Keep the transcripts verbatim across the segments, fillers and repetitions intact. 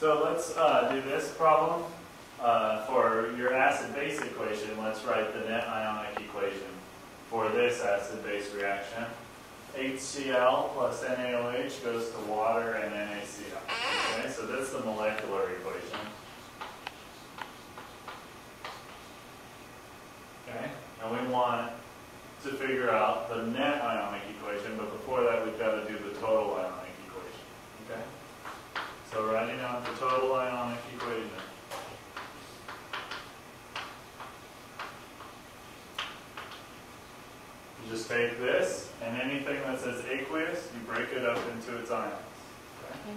So let's uh, do this problem. Uh, for your acid-base equation, let's write the net ionic equation for this acid-base reaction. HCl plus NaOH goes to water and NaCl. Okay, so that's the molecular equation. Okay, and we want to figure out the net ionic equation, but before that we've got to do the total ionic equation. Okay, so writing out the total ionic equation. You just take this and anything that says aqueous, you break it up into its ions. Okay?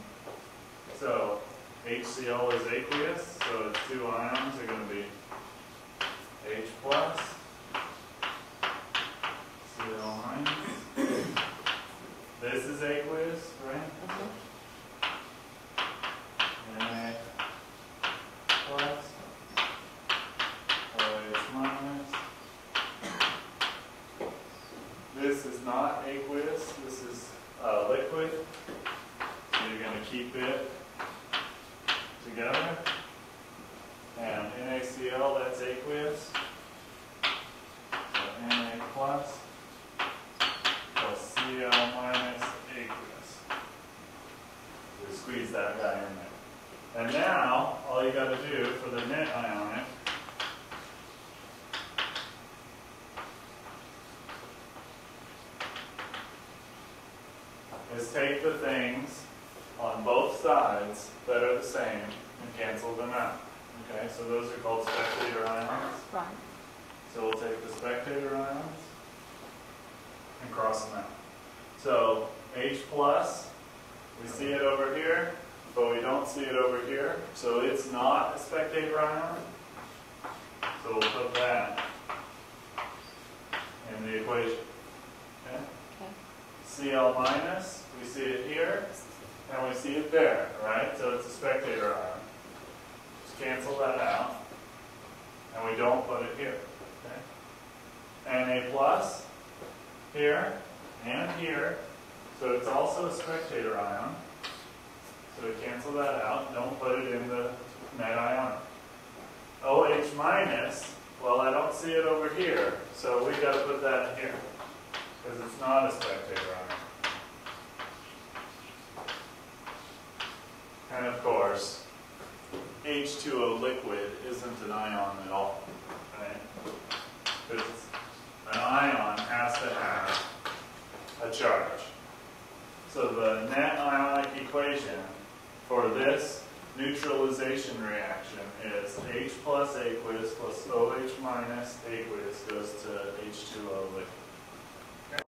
So HCl is aqueous, so its two ions are going to be H plus, Cl minus. This is aqueous, right? Mm-hmm. Na plus, OH minus. This is not aqueous, this is uh, liquid, so you're going to keep it together. And NaCl, that's aqueous, so Na plus plus Cl minus aqueous. You squeeze that guy in there. And now, all you got to do for the net ionic, is take the things on both sides that are the same and cancel them out. Okay, so those are called spectator ions. Right. So we'll take the spectator ions and cross them out. So H plus, we see it over here, but we don't see it over here. So it's not a spectator ion. So we'll put that in the equation. Okay? Cl minus, we see it here, and we see it there, right? So it's a spectator ion. Just cancel that out, and we don't put it here, okay? Na plus, here, and here, so it's also a spectator ion. So we cancel that out, don't put it in the net ion. OH minus, well, I don't see it over here, so we've got to put that here, because it's not a spectator ion. And of course, H two O liquid isn't an ion at all, right? Because an ion has to have a charge. So the net ionic equation for this neutralization reaction is H plus aqueous plus OH minus aqueous goes to H two O liquid.